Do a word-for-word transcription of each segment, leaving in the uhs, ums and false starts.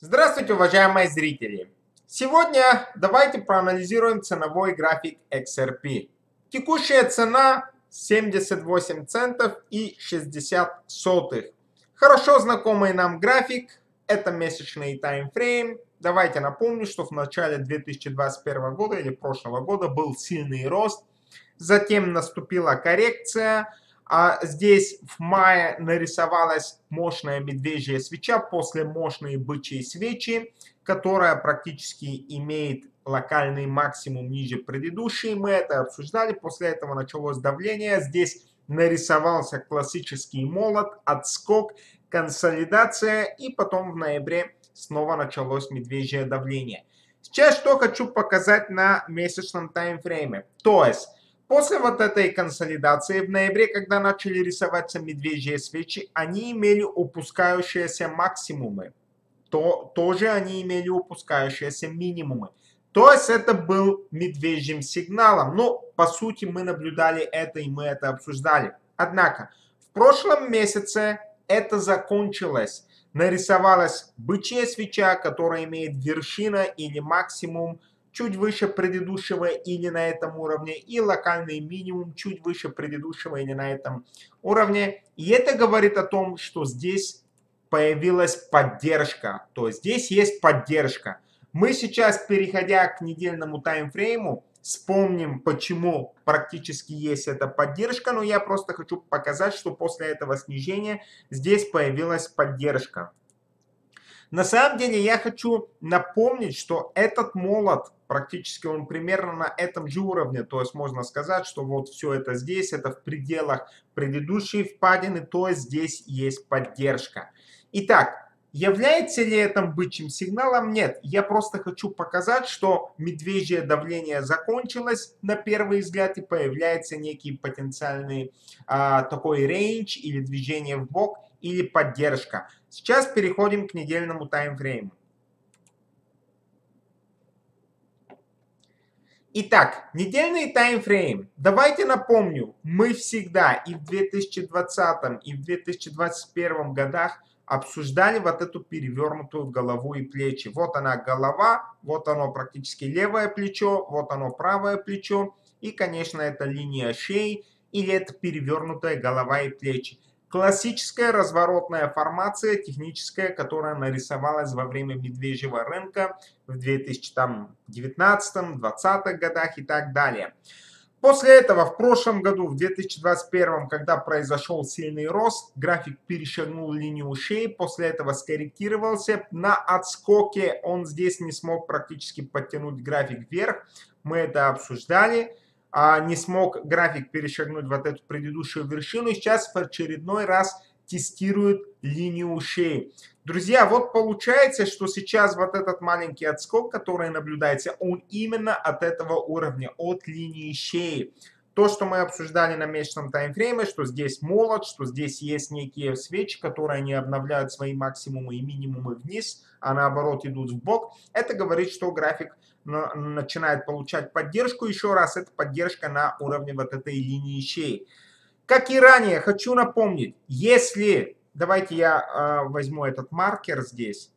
Здравствуйте, уважаемые зрители! Сегодня давайте проанализируем ценовой график икс ар пи. Текущая цена семьдесят восемь центов и шестьдесят сотых. Хорошо знакомый нам график, это месячный таймфрейм. Давайте напомню, что в начале две тысячи двадцать первого года или прошлого года был сильный рост, затем наступила коррекция. А здесь в мае нарисовалась мощная медвежья свеча после мощной бычьей свечи, которая практически имеет локальный максимум ниже предыдущей. Мы это обсуждали, после этого началось давление. Здесь нарисовался классический молот, отскок, консолидация и потом в ноябре снова началось медвежье давление. Сейчас что хочу показать на месячном таймфрейме. То есть после вот этой консолидации в ноябре, когда начали рисоваться медвежьи свечи, они имели упускающиеся максимумы. То, тоже они имели упускающиеся минимумы. То есть это был медвежьим сигналом. Но по сути мы наблюдали это и мы это обсуждали. Однако в прошлом месяце это закончилось. Нарисовалась бычья свеча, которая имеет вершина или максимум чуть выше предыдущего или на этом уровне, и локальный минимум чуть выше предыдущего или на этом уровне. И это говорит о том, что здесь появилась поддержка. То есть здесь есть поддержка. Мы сейчас, переходя к недельному таймфрейму, вспомним, почему практически есть эта поддержка. Но я просто хочу показать, что после этого снижения здесь появилась поддержка. На самом деле я хочу напомнить, что этот молот, практически он примерно на этом же уровне. То есть можно сказать, что вот все это здесь, это в пределах предыдущей впадины, то есть здесь есть поддержка. Итак, является ли это бычьим сигналом? Нет. Я просто хочу показать, что медвежье давление закончилось на первый взгляд и появляется некий потенциальный а, такой рейндж или движение вбок, или поддержка. Сейчас переходим к недельному таймфрейму. Итак, недельный таймфрейм. Давайте напомню, мы всегда и в две тысячи двадцатом, и в две тысячи двадцать первом годах обсуждали вот эту перевернутую голову и плечи. Вот она голова, вот оно практически левое плечо, вот оно правое плечо. И, конечно, это линия шеи или это перевернутая голова и плечи. Классическая разворотная формация, техническая, которая нарисовалась во время медвежьего рынка в две тысячи девятнадцатом — две тысячи двадцатом годах и так далее. После этого в прошлом году, в две тысячи двадцать первом, когда произошел сильный рост, график перешагнул линию шеи, после этого скорректировался. На отскоке он здесь не смог практически подтянуть график вверх, мы это обсуждали. Не смог график перешагнуть вот эту предыдущую вершину. Сейчас в очередной раз тестирует линию шеи. Друзья, вот получается, что сейчас вот этот маленький отскок, который наблюдается, он именно от этого уровня, от линии шеи. То, что мы обсуждали на месячном таймфрейме, что здесь молот, что здесь есть некие свечи, которые не обновляют свои максимумы и минимумы вниз, а наоборот идут вбок. Это говорит, что график начинает получать поддержку. Еще раз, это поддержка на уровне вот этой линии шеи. Как и ранее, хочу напомнить, если, давайте я э, возьму этот маркер здесь,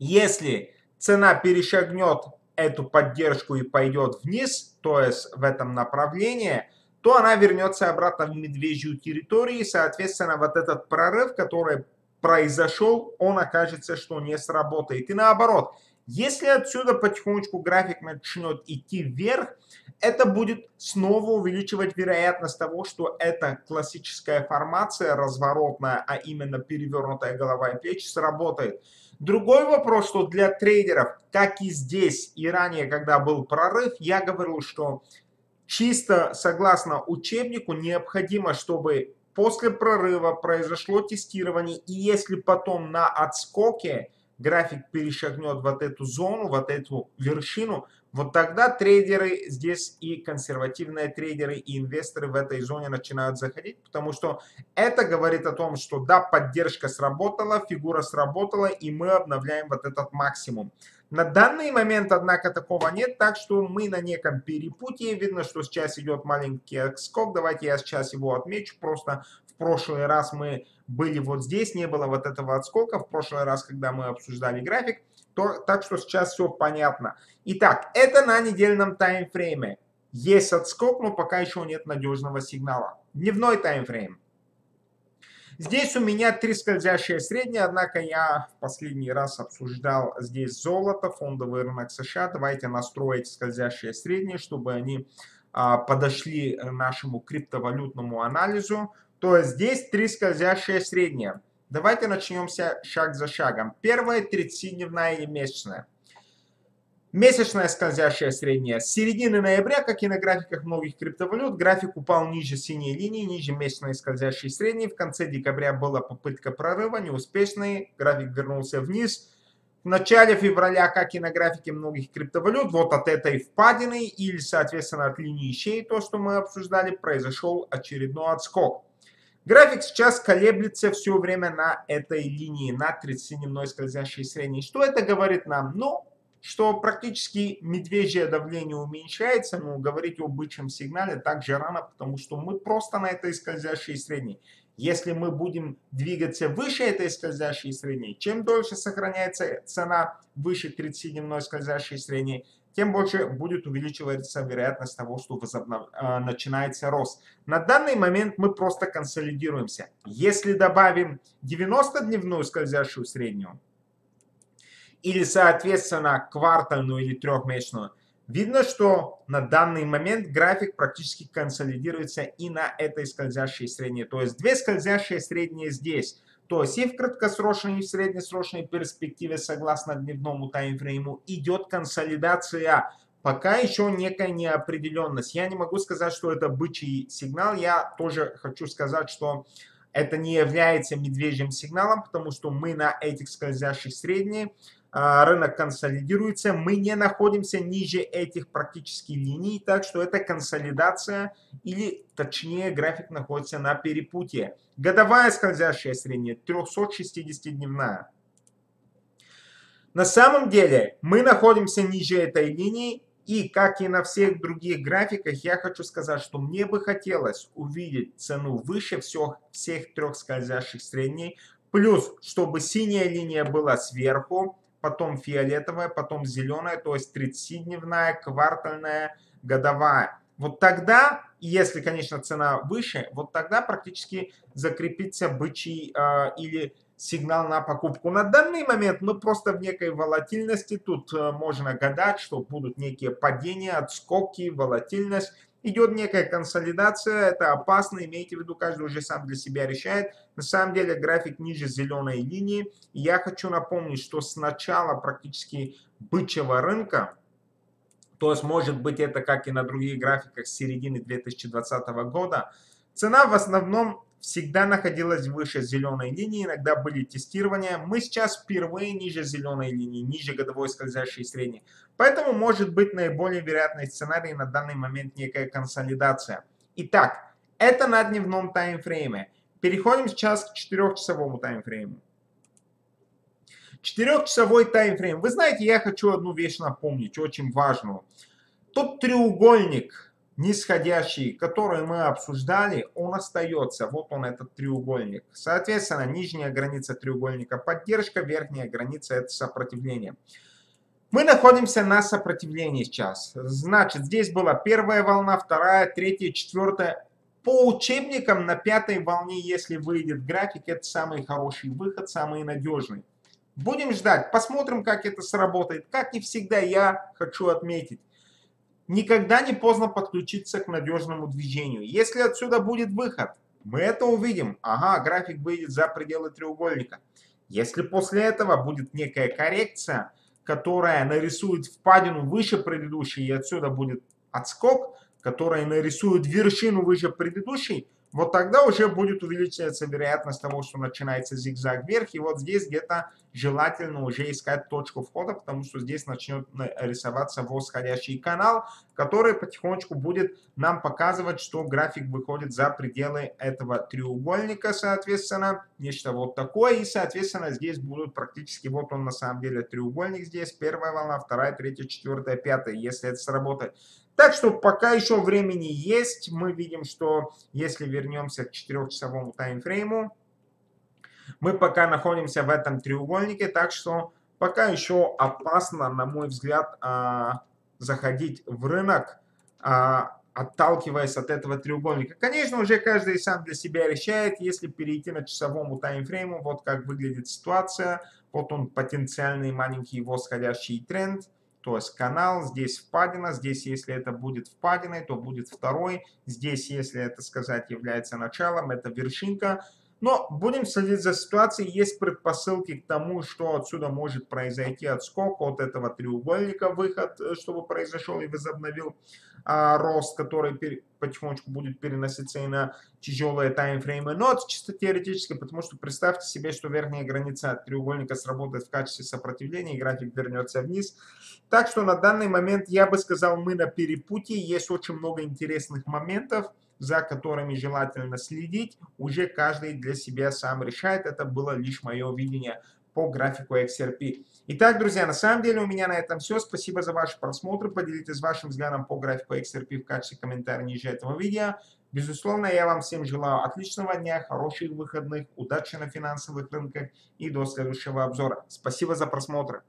если цена перешагнет эту поддержку и пойдет вниз, то есть в этом направлении, то она вернется обратно в медвежью территорию, и, соответственно, вот этот прорыв, который произошел, он окажется, что не сработает. И наоборот, если отсюда потихонечку график начнет идти вверх, это будет снова увеличивать вероятность того, что эта классическая формация разворотная, а именно перевернутая голова и плечи, сработает. Другой вопрос, что для трейдеров, как и здесь, и ранее, когда был прорыв, я говорил, что чисто согласно учебнику необходимо, чтобы после прорыва произошло тестирование, и если потом на отскоке график перешагнет вот эту зону, вот эту вершину, вот тогда трейдеры здесь и консервативные трейдеры, и инвесторы в этой зоне начинают заходить, потому что это говорит о том, что да, поддержка сработала, фигура сработала, и мы обновляем вот этот максимум. На данный момент, однако, такого нет, так что мы на неком перепутье. Видно, что сейчас идет маленький отскок. Давайте я сейчас его отмечу просто в В прошлый раз мы были вот здесь, не было вот этого отскока. В прошлый раз, когда мы обсуждали график, то, так что сейчас все понятно. Итак, это на недельном таймфрейме. Есть отскок, но пока еще нет надежного сигнала. Дневной таймфрейм. Здесь у меня три скользящие средние, однако я в последний раз обсуждал здесь золото, фондовый рынок США. Давайте настроить скользящие средние, чтобы они а, подошли нашему криптовалютному анализу. То есть здесь три скользящие средние. Давайте начнем шаг за шагом. Первая тридцатидневная и месячная. Месячная скользящая средняя. С середины ноября, как и на графиках многих криптовалют, график упал ниже синей линии, ниже месячной скользящей средней. В конце декабря была попытка прорыва, неуспешный. График вернулся вниз. В начале февраля, как и на графике многих криптовалют, вот от этой впадины или, соответственно, от линии щей, то, что мы обсуждали, произошел очередной отскок. График сейчас колеблется все время на этой линии, на тридцатидневной скользящей средней. Что это говорит нам? Ну, что практически медвежье давление уменьшается, но говорить о бычьем сигнале также рано, потому что мы просто на этой скользящей средней. Если мы будем двигаться выше этой скользящей средней, чем дольше сохраняется цена выше тридцатидневной скользящей средней, тем больше будет увеличиваться вероятность того, что возобнов... начинается рост. На данный момент мы просто консолидируемся. Если добавим девяностодневную скользящую среднюю, или, соответственно, квартальную или трехмесячную, видно, что на данный момент график практически консолидируется и на этой скользящей средней. То есть две скользящие средние здесь. То есть и в краткосрочной, и в среднесрочной перспективе, согласно дневному таймфрейму, идет консолидация. Пока еще некая неопределенность. Я не могу сказать, что это бычий сигнал. Я тоже хочу сказать, что это не является медвежьим сигналом, потому что мы на этих скользящих средних, рынок консолидируется, мы не находимся ниже этих практически линий, так что это консолидация, или точнее график находится на перепутье. Годовая скользящая средняя, трёхсотшестидесятидневная. На самом деле мы находимся ниже этой линии, и как и на всех других графиках, я хочу сказать, что мне бы хотелось увидеть цену выше всех, всех трех скользящих средних, плюс чтобы синяя линия была сверху, потом фиолетовая, потом зеленая, то есть тридцатидневная, квартальная, годовая. Вот тогда, если, конечно, цена выше, вот тогда практически закрепится бычий э, или сигнал на покупку. На данный момент мы просто в некой волатильности, тут э, можно гадать, что будут некие падения, отскоки, волатильность. Идет некая консолидация, это опасно, имейте в виду, каждый уже сам для себя решает. На самом деле график ниже зеленой линии. И я хочу напомнить, что с начала практически бычьего рынка, то есть может быть это как и на других графиках с середины две тысячи двадцатого года, цена в основном всегда находилась выше зеленой линии, иногда были тестирования. Мы сейчас впервые ниже зеленой линии, ниже годовой скользящей средней. Поэтому может быть наиболее вероятный сценарий на данный момент некая консолидация. Итак, это на дневном таймфрейме. Переходим сейчас к четырёхчасовому таймфрейму. четырёхчасовой таймфрейм. Вы знаете, я хочу одну вещь напомнить, очень важную. Тот треугольник нисходящий, который мы обсуждали, он остается. Вот он, этот треугольник. Соответственно, нижняя граница треугольника поддержка, верхняя граница это сопротивление. Мы находимся на сопротивлении сейчас. Значит, здесь была первая волна, вторая, третья, четвертая. По учебникам на пятой волне, если выйдет график, это самый хороший выход, самый надежный. Будем ждать, посмотрим, как это сработает. Как и всегда, я хочу отметить. Никогда не поздно подключиться к надежному движению. Если отсюда будет выход, мы это увидим. Ага, график выйдет за пределы треугольника. Если после этого будет некая коррекция, которая нарисует впадину выше предыдущей, и отсюда будет отскок, который нарисует вершину выше предыдущей, вот тогда уже будет увеличиваться вероятность того, что начинается зигзаг вверх. И вот здесь где-то желательно уже искать точку входа, потому что здесь начнет рисоваться восходящий канал, который потихонечку будет нам показывать, что график выходит за пределы этого треугольника, соответственно, нечто вот такое. И, соответственно, здесь будут практически, вот он на самом деле треугольник здесь, первая волна, вторая, третья, четвертая, пятая, если это сработает. Так что пока еще времени есть. Мы видим, что если вернемся к четырехчасовому таймфрейму, мы пока находимся в этом треугольнике, так что пока еще опасно, на мой взгляд, заходить в рынок, отталкиваясь от этого треугольника. Конечно, уже каждый сам для себя решает, если перейти на часовому таймфрейму, вот как выглядит ситуация, вот он потенциальный маленький восходящий тренд, то есть канал, здесь впадина, здесь если это будет впадиной, то будет второй, здесь если это сказать является началом, это вершинка. Но будем следить за ситуацией, есть предпосылки к тому, что отсюда может произойти отскок от этого треугольника, выход, чтобы произошел и возобновил а, рост, который потихонечку будет переноситься и на тяжелые таймфреймы. Но это чисто теоретически, потому что представьте себе, что верхняя граница от треугольника сработает в качестве сопротивления, и график вернется вниз. Так что на данный момент, я бы сказал, мы на перепутье, есть очень много интересных моментов, за которыми желательно следить, уже каждый для себя сам решает. Это было лишь мое видение по графику икс ар пи. Итак, друзья, на самом деле у меня на этом все. Спасибо за ваши просмотры. Поделитесь вашим взглядом по графику икс ар пи в качестве комментария ниже этого видео. Безусловно, я вам всем желаю отличного дня, хороших выходных, удачи на финансовых рынках и до следующего обзора. Спасибо за просмотр.